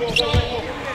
Go, go, go, go, go.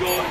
going.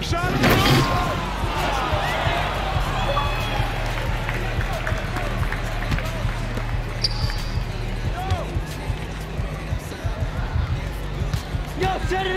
Tough shot. Yo, set it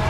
up.